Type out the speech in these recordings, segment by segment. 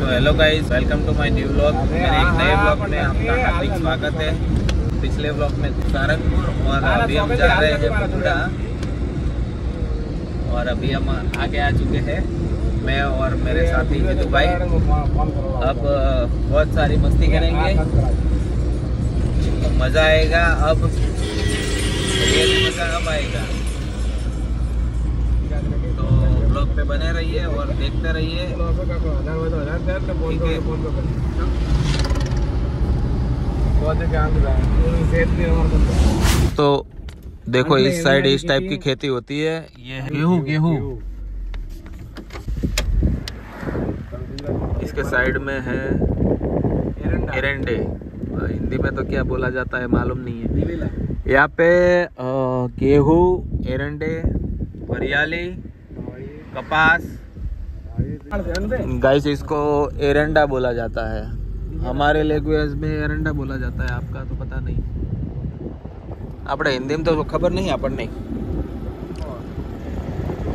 So hello guys, welcome to my new vlog. मेरे एक नए व्लॉग में आपका हार्दिक स्वागत है। पिछले व्लॉग में सारंगपुर और अभी हम जा रहे हैं बगदाना और अभी हम आगे आ चुके हैं, मैं और मेरे साथी हितू भाई। अब बहुत सारी मस्ती करेंगे, मज़ा आएगा। अब ये मज़ा अब आएगा, ब्लॉग पे बने रहिए और देखते रहिए। तो देखो इस साइड इस टाइप की खेती होती है, ये गेहूं गेहूं। इसके साइड में है एरंडे, हिंदी में तो क्या बोला जाता है मालूम नहीं है। यहाँ पे गेहूं, एरंडे, हरियाली, कपास। गाइस इसको एरंडा बोला जाता है, हमारे लैंग्वेज में एरंडा बोला जाता है, आपका तो पता नहीं। अपने हिंदी में तो खबर नहीं, अपन नहीं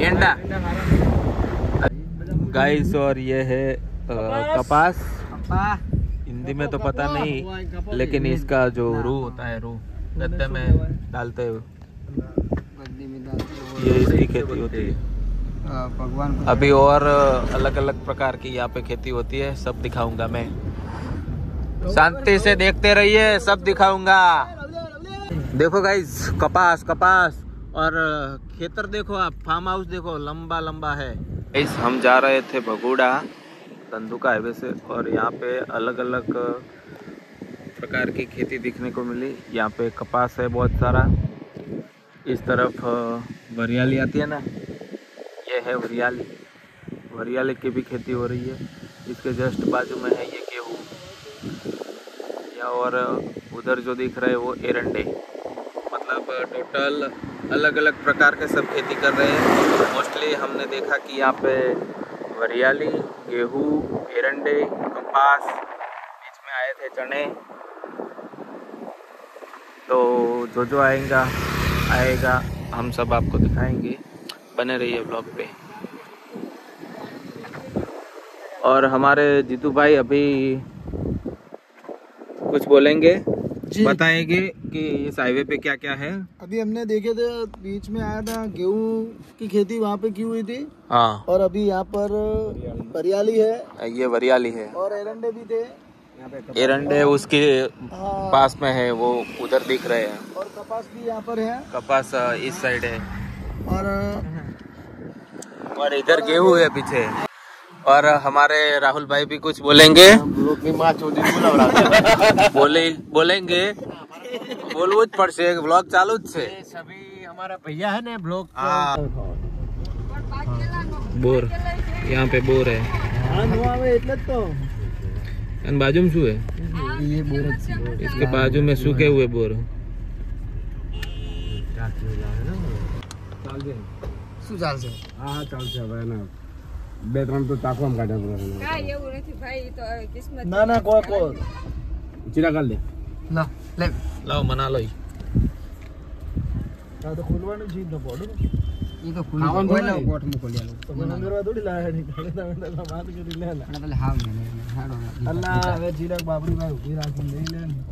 एरंडा। गाइस और ये है कपास, हिंदी में तो पता नहीं, लेकिन इसका जो रू होता है, रू गद्दे में डालते हुए, ये इसकी खेती होती है। अभी और अलग अलग प्रकार की यहाँ पे खेती होती है, सब दिखाऊंगा मैं। शांति से देखते रहिए, सब दिखाऊंगा। देखो गाइस कपास कपास और खेतर देखो, आप फार्म हाउस देखो, लंबा लंबा है। गाइस हम जा रहे थे भगोड़ा तंदुका हाईवे से और यहाँ पे अलग अलग प्रकार की खेती देखने को मिली। यहाँ पे कपास है बहुत सारा, इस तरफ हरियाली आती है ना, है हरियाली, हरियाली की भी खेती हो रही है। इसके जस्ट बाजू में है ये गेहूँ या, और उधर जो दिख रहे हैं वो एरंडे। मतलब टोटल अलग अलग प्रकार के सब खेती कर रहे हैं। मोस्टली हमने देखा कि यहाँ पे हरियाली, गेहूँ, एरंडे, कपास, बीच में आए थे चने। तो जो जो आएगा हम सब आपको दिखाएंगे, बने रहिए ब्लॉग पे। और हमारे जीतू भाई अभी कुछ बोलेंगे, बताएंगे कि इस हाईवे पे क्या क्या है। अभी हमने देखे थे, बीच में आया था गेहूं की खेती, वहाँ पे की हुई थी। हाँ, और अभी यहाँ पर वरियाली है, ये वरियाली है और एरंडे भी थे। एरंडे उसके पास में है, वो उधर दिख रहे हैं। और कपास भी यहाँ पर है, कपास इस साइड है और इधर गेहूं है पीछे। और हमारे राहुल भाई भी कुछ बोलेंगे, बोलेंगे बोलवुज पर से ब्लॉग चालू से। सभी हमारा भैया है ना ब्लॉग। बोर यहाँ पे बोर है, बाजू में शू है, इसके बाजू में सूखे हुए बोर।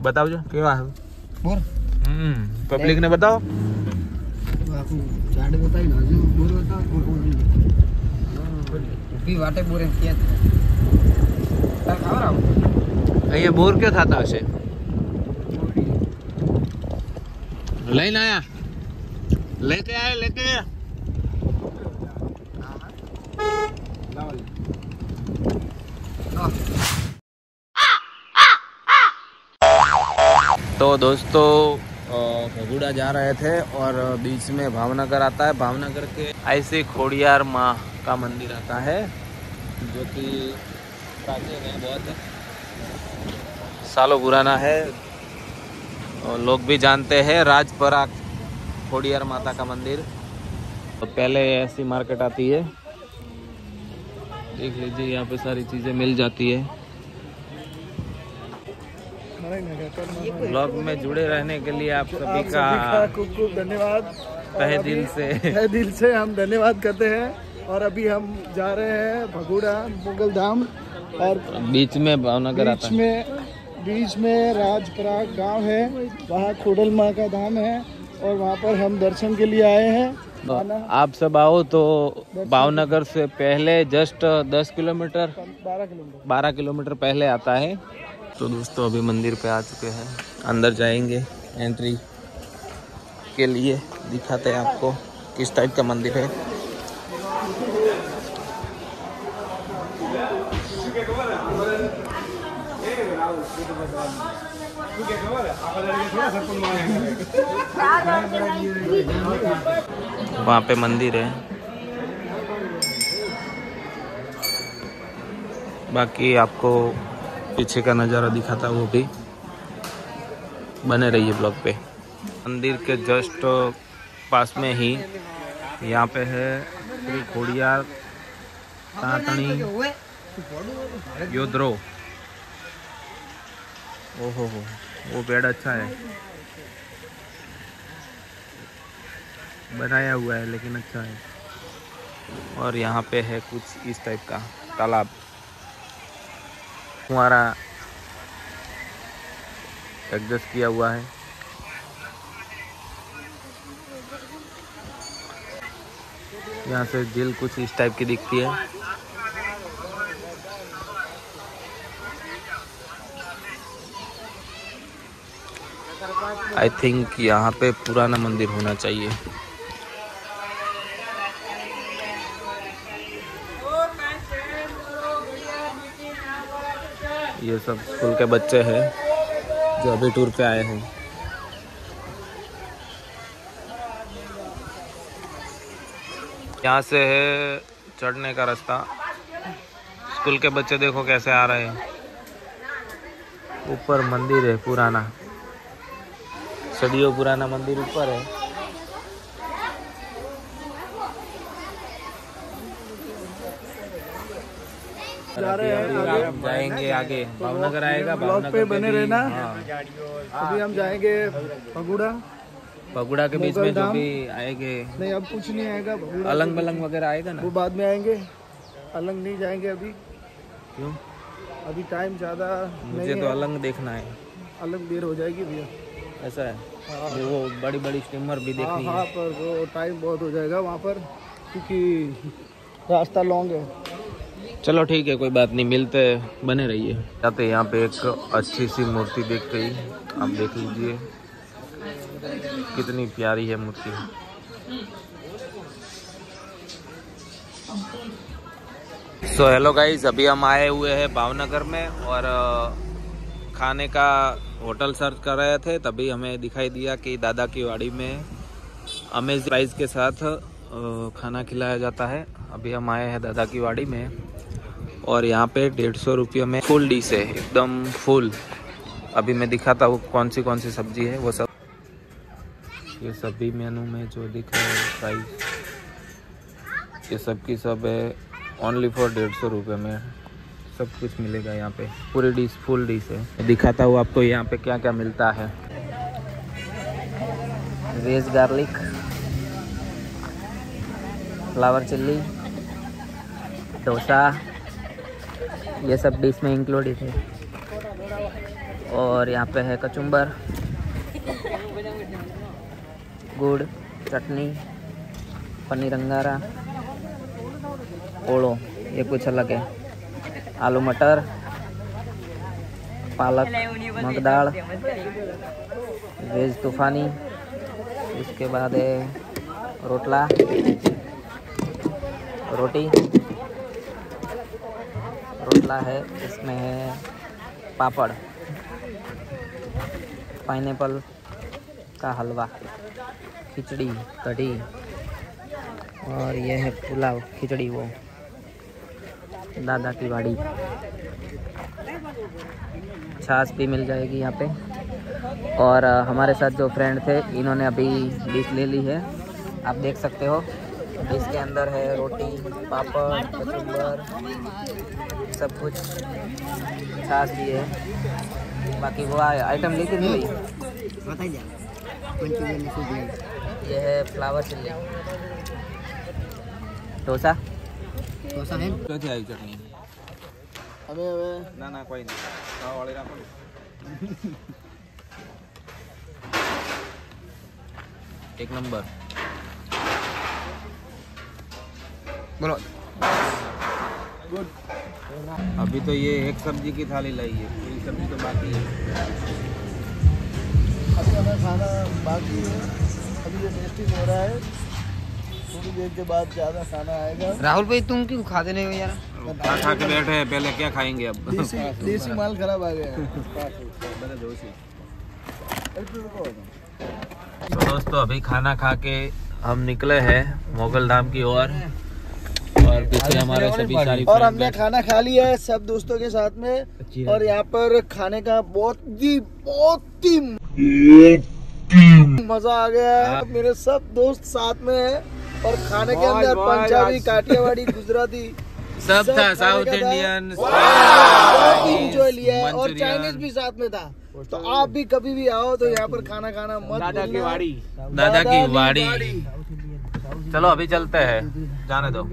बताओ जो केवा है पब्लिक ने, बताओ बोर क्यों था आया लेते आए। तो दोस्तों भगोड़ा जा रहे थे और बीच में भावनगर आता है। भावनगर के ऐसे खोडियार माँ का मंदिर आता है जो कि प्राचीन है, बहुत सालों पुराना है और लोग भी जानते हैं। राजपरा खोडियार माता का मंदिर, तो पहले ऐसी मार्केट आती है, देख लीजिए यहाँ पे सारी चीज़ें मिल जाती है। ब्लॉग में जुड़े रहने के लिए आप सभी का खूब धन्यवाद, तहे दिल से हम धन्यवाद करते हैं। और अभी हम जा रहे हैं भगोड़ा मुगल धाम, और बीच में भावनगर आता है। बीच में राजपराग गांव है, वहाँ खोडल माँ का धाम है और वहाँ पर हम दर्शन के लिए आए हैं। आप सब आओ तो भावनगर से पहले जस्ट 10 किलोमीटर 12 किलोमीटर पहले आता है। तो दोस्तों अभी मंदिर पे आ चुके हैं, अंदर जाएंगे, एंट्री के लिए दिखाते हैं आपको किस टाइप का मंदिर है। वहाँ पे मंदिर है, बाकी आपको पीछे का नज़ारा दिखाता वो भी, बने रहिए ब्लॉग पे। मंदिर के जस्ट पास में ही यहाँ पे है श्री खोडियार तातणी योद्रो। ओहो हो, वो पेड़ अच्छा है, बनाया हुआ है लेकिन अच्छा है। और यहाँ पे है कुछ इस टाइप का तालाब, फुहारा एडजस्ट किया हुआ है। यहाँ से झील कुछ इस टाइप की दिखती है। आई थिंक यहाँ पे पुराना मंदिर होना चाहिए। ये सब स्कूल के बच्चे हैं जो अभी टूर पे आए हैं। यहाँ से है चढ़ने का रास्ता। स्कूल के बच्चे देखो कैसे आ रहे हैं। ऊपर मंदिर है पुराना, सदियों पुराना मंदिर ऊपर है। जाएंगे आगे, भावनगर आएगा, ब्लॉग पे बने रहना। अभी हम जाएंगे भगुड़ा के बीच में जो भी आएंगे। नहीं अब कुछ नहीं आएगा, अलंग बलंग वगैरह आएगा ना, वो बाद में आएंगे। अलंग नहीं जाएंगे अभी, क्यों? अभी टाइम ज्यादा नहीं है। मुझे तो अलंग देखना है, अलंग देर हो जाएगी भैया। ऐसा है, वो बड़ी बड़ी स्टीमर भी देखनी है पर वो टाइम बहुत हो जाएगा वहाँ पर, क्योंकि रास्ता लॉन्ग है। चलो ठीक है, कोई बात नहीं, मिलते, बने रहिए। जाते यहाँ पे एक अच्छी सी मूर्ति देख गई, आप देख लीजिए कितनी प्यारी है मूर्ति। सो हेलो गाइस, अभी हम आए हुए हैं भावनगर में और खाने का होटल सर्च कर रहे थे, तभी हमें दिखाई दिया कि दादा की वाड़ी में अमेजिंग प्राइस के साथ खाना खिलाया जाता है। अभी हम आए हैं दादा की वाड़ी में और यहाँ पे 150 रुपये में फुल डिश है, एकदम फुल। अभी मैं दिखाता हूँ कौन सी सब्जी है वो सब। ये सभी मेनू में जो दिख रहा है प्राइस, ये सब की सब है ओनली फॉर 150 रुपये में। सब कुछ मिलेगा यहाँ पे, पूरी डिश फुल डिश है। दिखाता हूँ आपको यहाँ पे क्या क्या मिलता है। Veg garlic flower chilli dosa, ये सब डिश में इंक्लूडेड है। और यहाँ पे है कचुम्बर, गुड़ चटनी, पनीर अंगारा, ओड़ो, ये कुछ अलग है। आलू मटर, पालक, मग दाल, वेज तूफानी, उसके बाद है रोटला, रोटी, रोटला है, इसमें है पापड़, पाइनएप्पल का हलवा, खिचड़ी, कढ़ी, और ये है पुलाव खिचड़ी। वो दादा की वाड़ी छाछ भी मिल जाएगी यहाँ पे। और हमारे साथ जो फ्रेंड थे, इन्होंने अभी डिश ले ली है, आप देख सकते हो। इसके अंदर है रोटी, पापड़, कचुम्बर, सब कुछ, छाछ भी है। बाकी वो आइटम लेके नहीं भाई। ये है फ्लावर चिल्ली डोसा, तो है અમે હવે ના ના કોઈ નહીં ખાવા વાળી રાખો એક નંબર બોલો गुड। अभी तो ये एक सब्जी की थाली लाई है, पूरी सब्जी तो बाकी है। अभी हमें खाना बाकी है, अभी जो टेस्टिंग हो रहा है थोड़ी देर के बाद ज़्यादा खाना आएगा। राहुल भाई तुम क्यों खाते नहीं हो यार? खा के बैठे हैं, पहले क्या खाएंगे अब? देसी माल खराब आ गया है। दोस्तों अभी खाना खा के हम निकले हैं मुगल धाम की ओर और पीछे हमारे सभी सारी और हमने खाना खा लिया है सब दोस्तों के साथ में। और यहाँ पर खाने का बहुत ही मजा आ गया है। मेरे सब दोस्त साथ में है और खाने के अंदर पंजाबी, काठियावाड़ी, गुजराती सब था, साउथ इंडियन बहुत ही एंजॉय लिया है और चाइनीज भी साथ में था। तो आप भी कभी भी आओ तो यहाँ पर खाना खाना मत भूलना। दादा की वाड़ी। चलो अभी चलते हैं, जाने दो।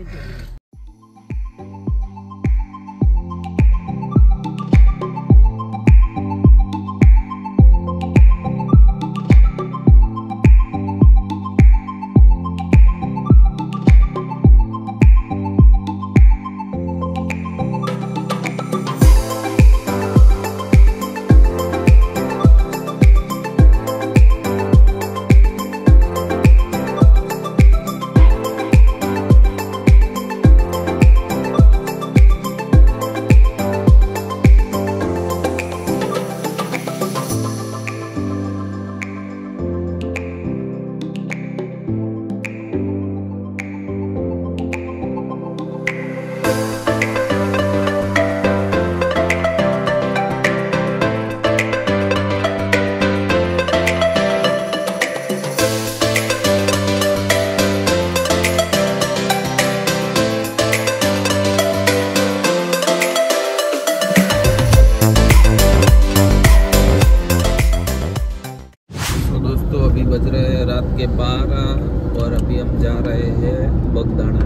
के 12 और अभी हम जा रहे हैं बगदाना,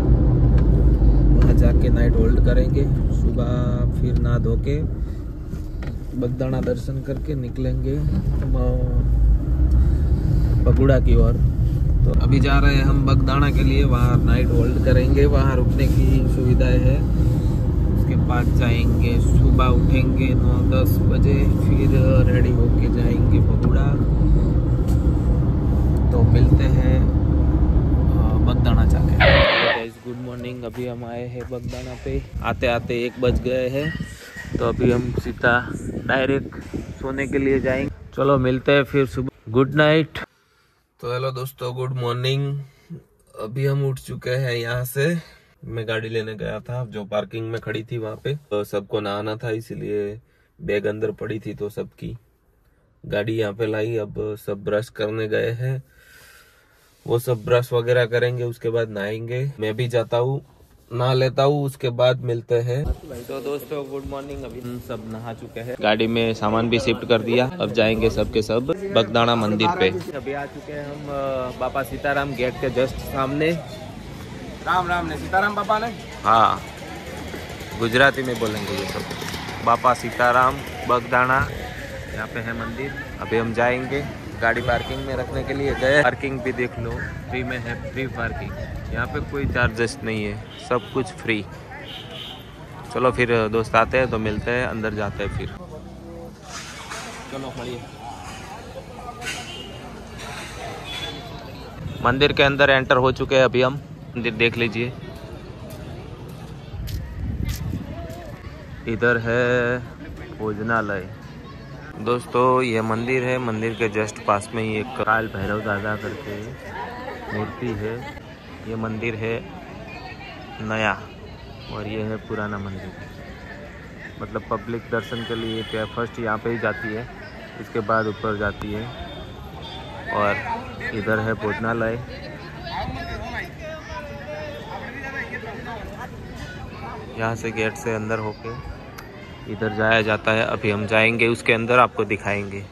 वहाँ जाके नाइट होल्ड करेंगे। सुबह फिर नहा धो के बगदाना दर्शन करके निकलेंगे पगुड़ा की ओर। तो अभी जा रहे हैं हम बगदाना के लिए, वहाँ नाइट होल्ड करेंगे, वहाँ रुकने की सुविधाएं है, उसके बाद जाएंगे। सुबह उठेंगे 9-10 बजे, फिर रेडी होके जाएंगे पगुड़ा। तो मिलते हैं बगदाना जाके। गाइस गुड मॉर्निंग, अभी हम आए हैं बगदाना पे, आते आते 1 बज गए हैं। तो अभी हम सीधा डायरेक्ट सोने के लिए जाएंगे। चलो मिलते हैं फिर सुबह, गुड नाइट। तो हेलो दोस्तों, गुड मॉर्निंग। अभी हम उठ चुके हैं यहाँ से। मैं गाड़ी लेने गया था जो पार्किंग में खड़ी थी वहाँ पे, तो सबको नहाना था इसीलिए बैग अंदर पड़ी थी तो सबकी गाड़ी यहाँ पे लाई। अब सब ब्रश करने गए हैं, वो सब ब्रश वगैरह करेंगे, उसके बाद नहाएंगे। मैं भी जाता हूँ, नहा लेता हूँ, उसके बाद मिलते हैं। तो दोस्तों गुड मॉर्निंग, अभी हम सब नहा चुके हैं, गाड़ी में सामान भी शिफ्ट कर दिया। अब जाएंगे सबके सब बगदाना मंदिर पे। अभी आ चुके हैं हम बापा सीताराम गेट के जस्ट सामने। राम राम ने सीताराम बापा ने, हाँ गुजराती में बोलेंगे ये सब। बापा सीताराम बगदाना यहाँ पे है मंदिर। अभी हम जाएंगे, गाड़ी पार्किंग में रखने के लिए गए। पार्किंग भी देख लो, फ्री में है, फ्री पार्किंग। यहाँ पे कोई चार्जेस नहीं है, सब कुछ फ्री। चलो फिर दोस्त आते हैं तो मिलते हैं, अंदर जाते हैं फिर। चलो बढ़िया। मंदिर के अंदर एंटर हो चुके हैं अभी हम, मंदिर देख लीजिए। इधर है भोजनालय। दोस्तों ये मंदिर है, मंदिर के जस्ट पास में ही एक काल भैरव दादा करके मूर्ति है। ये मंदिर है नया और ये है पुराना मंदिर, मतलब पब्लिक दर्शन के लिए क्या फर्स्ट यहाँ पे ही जाती है, इसके बाद ऊपर जाती है। और इधर है भोजनालय। यहाँ से गेट से अंदर होके इधर जाया जाता है। अभी हम जाएंगे, उसके अंदर आपको दिखाएंगे।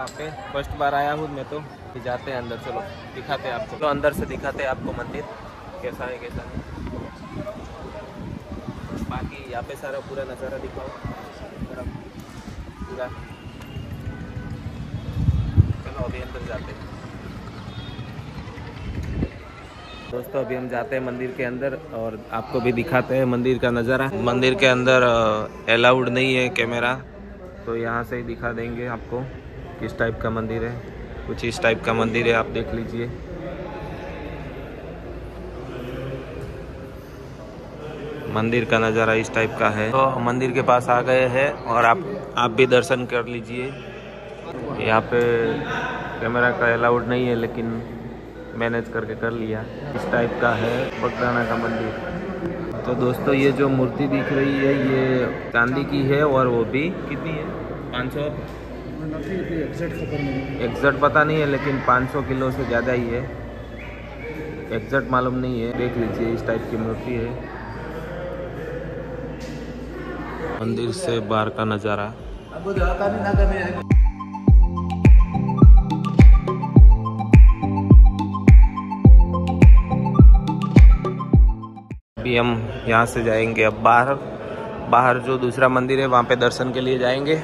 यहाँ पे फर्स्ट बार आया हूँ मैं तो कि जाते हैं अंदर, चलो दिखाते हैं आपको। तो अंदर से दिखाते हैं आपको मंदिर कैसा है कैसा नहीं। बाकी यहाँ पे सारा पूरा नज़ारा दिखाओ पूरा। चलो अभी अंदर जाते हैं दोस्तों, अभी हम जाते हैं मंदिर के अंदर और आपको भी दिखाते हैं मंदिर का नज़ारा। मंदिर के अंदर अलाउड नहीं है कैमरा, तो यहाँ से ही दिखा देंगे आपको किस टाइप का मंदिर है। कुछ इस टाइप का मंदिर है, आप देख लीजिए। मंदिर का नज़ारा इस टाइप का है। तो मंदिर के पास आ गए हैं और आप भी दर्शन कर लीजिए। यहाँ पे कैमरा का अलाउड नहीं है लेकिन मैनेज करके कर लिया। इस टाइप का है बगदाना का मंदिर। तो दोस्तों ये जो मूर्ति दिख रही है ये चांदी की है और वो भी कितनी है 500 एग्जैक्ट पता नहीं है लेकिन 500 किलो से ज़्यादा ही है, एग्जैक्ट मालूम नहीं है। देख लीजिए इस टाइप की मूर्ति है। मंदिर से बाहर का नज़ारा अभी हम यहाँ से जाएंगे। अब बाहर जो दूसरा मंदिर है वहाँ पे दर्शन के लिए जाएंगे।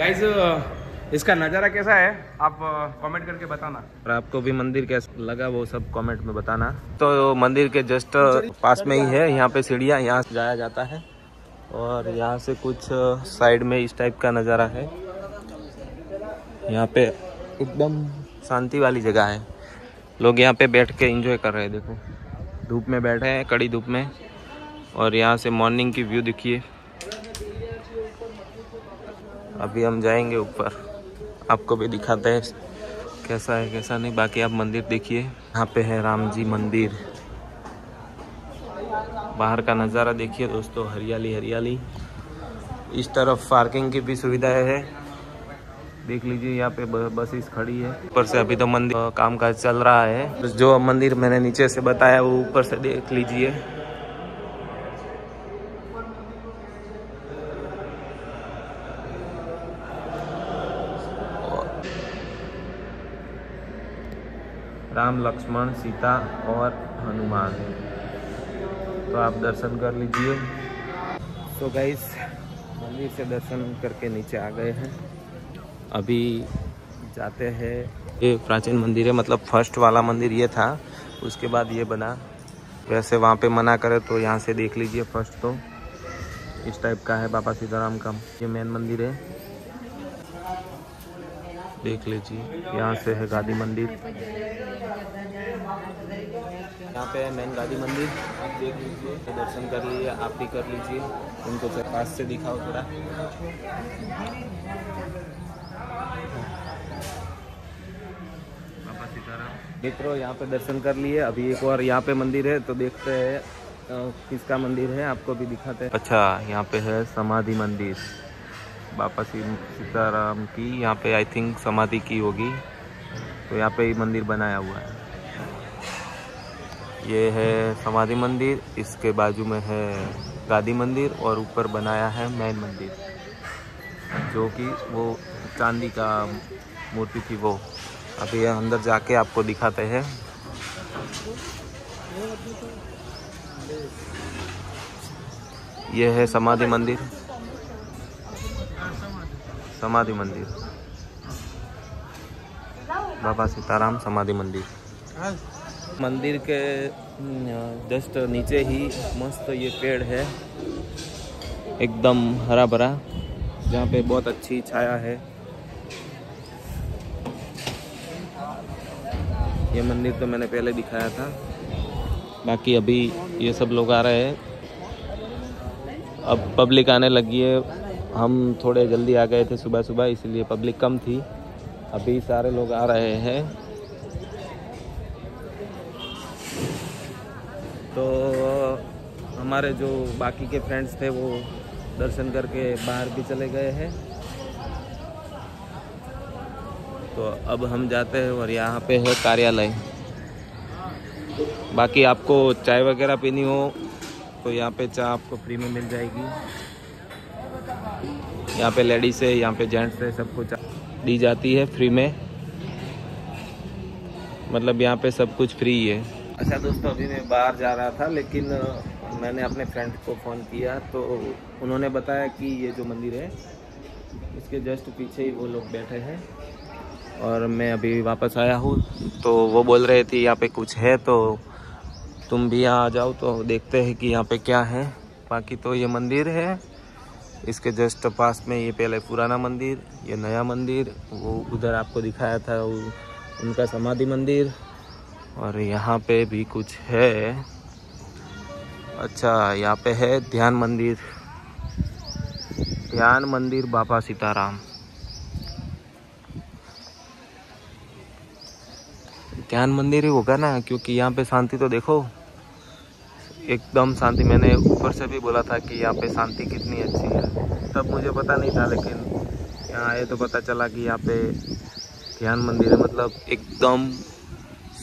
गाइस इसका नज़ारा कैसा है आप कमेंट करके बताना, और आपको भी मंदिर कैसा लगा वो सब कमेंट में बताना। तो मंदिर के जस्ट पास में ही है, यहाँ पे सीढ़ियाँ, यहाँ से जाया जाता है और यहाँ से कुछ साइड में इस टाइप का नज़ारा है। यहाँ पे एकदम शांति वाली जगह है, लोग यहाँ पे बैठ के एंजॉय कर रहे हैं। देखो धूप में बैठे हैं, कड़ी धूप में, और यहाँ से मॉर्निंग की व्यू देखिए। अभी हम जाएंगे ऊपर, आपको भी दिखाते हैं कैसा है कैसा नहीं। बाकी आप मंदिर देखिए। यहाँ पे है राम जी मंदिर। बाहर का नज़ारा देखिए दोस्तों, हरियाली हरियाली। इस तरफ पार्किंग की भी सुविधाएं है, देख लीजिए। यहाँ पे बसेस खड़ी है। ऊपर से अभी तो मंदिर कामकाज चल रहा है। जो मंदिर मैंने नीचे से बताया वो ऊपर से देख लीजिए। राम लक्ष्मण सीता और हनुमान, तो आप दर्शन कर लीजिए। तो गाइस मंदिर से दर्शन करके नीचे आ गए हैं। अभी जाते हैं, ये प्राचीन मंदिर है, मतलब फर्स्ट वाला मंदिर ये था, उसके बाद ये बना। वैसे वहाँ पे मना करे तो यहाँ से देख लीजिए। फर्स्ट तो इस टाइप का है बापा सीताराम का, ये मेन मंदिर है, देख लीजिए। यहाँ से है गादी मंदिर, यहाँ पे है मेन गादी मंदिर, आप देख लीजिए। दर्शन कर लीजिए, आप भी कर लीजिए। उनको पास से दिखाओ थोड़ा। मित्रों यहाँ पे दर्शन कर लिए। अभी एक और यहाँ पे मंदिर है, तो देखते हैं किसका मंदिर है, आपको भी दिखाते हैं। अच्छा यहाँ पे है समाधि मंदिर बापा सीताराम की। यहाँ पे आई थिंक समाधि की होगी, तो यहाँ पे मंदिर बनाया हुआ है। ये है समाधि मंदिर, इसके बाजू में है गादी मंदिर और ऊपर बनाया है मैन मंदिर, जो कि वो चांदी का मूर्ति थी वो। अभी अंदर जाके आपको दिखाते हैं। यह है समाधि मंदिर, समाधि मंदिर बाबा सीताराम समाधि मंदिर। मंदिर के जस्ट नीचे ही मस्त ये पेड़ है, एकदम हरा भरा, जहाँ पे बहुत अच्छी छाया है। ये मंदिर तो मैंने पहले दिखाया था। बाकी अभी ये सब लोग आ रहे हैं, अब पब्लिक आने लगी है। हम थोड़े जल्दी आ गए थे सुबह सुबह, इसलिए पब्लिक कम थी। अभी सारे लोग आ रहे हैं। तो हमारे जो बाकी के फ्रेंड्स थे वो दर्शन करके बाहर भी चले गए हैं। तो अब हम जाते हैं, और यहाँ पे है कार्यालय। बाकी आपको चाय वगैरह पीनी हो तो यहाँ पे चाय आपको फ्री में मिल जाएगी। यहाँ पे लेडीज़ है, यहाँ पे जेंट्स है, सब कुछ दी जाती है फ्री में, मतलब यहाँ पे सब कुछ फ्री है। अच्छा दोस्तों, अभी मैं बाहर जा रहा था लेकिन मैंने अपने फ्रेंड को फ़ोन किया तो उन्होंने बताया कि ये जो मंदिर है इसके जस्ट पीछे ही वो लोग बैठे हैं और मैं अभी वापस आया हूँ। तो वो बोल रहे थे यहाँ पे कुछ है तो तुम भी यहाँ आ जाओ, तो देखते हैं कि यहाँ पे क्या है। बाकी तो ये मंदिर है, इसके जस्ट पास में ये पहले पुराना मंदिर, ये नया मंदिर, वो उधर आपको दिखाया था उनका समाधि मंदिर, और यहाँ पे भी कुछ है। अच्छा, यहाँ पे है ध्यान मंदिर, ध्यान मंदिर बापा सीताराम, ध्यान मंदिर ही होगा ना, क्योंकि यहाँ पे शांति तो देखो, एकदम शांति। मैंने ऊपर से भी बोला था कि यहाँ पे शांति कितनी अच्छी है, तब मुझे पता नहीं था, लेकिन यहाँ आए तो पता चला कि यहाँ पे ध्यान मंदिर है, मतलब एकदम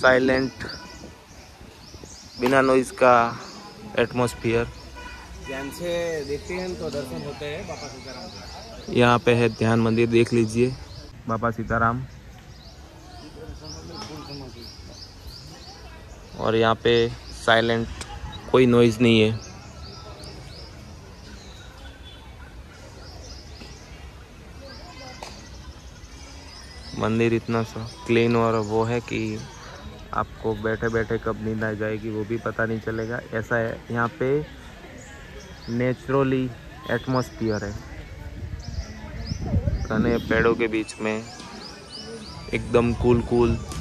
साइलेंट, बिना नॉइज़ का एटमॉस्फियर। ध्यान से देखते हैं तो दर्शन होते हैं बापा सीताराम। यहाँ पे है ध्यान मंदिर, देख लीजिए बापा सीताराम। और यहाँ पे साइलेंट, कोई नॉइज़ नहीं है। मंदिर इतना सा क्लीन और वो है कि आपको बैठे बैठे कब नींद आ जाएगी वो भी पता नहीं चलेगा, ऐसा है यहाँ पे। नेचुरली एटमॉस्फियर है, घने पेड़ों के बीच में, एकदम कूल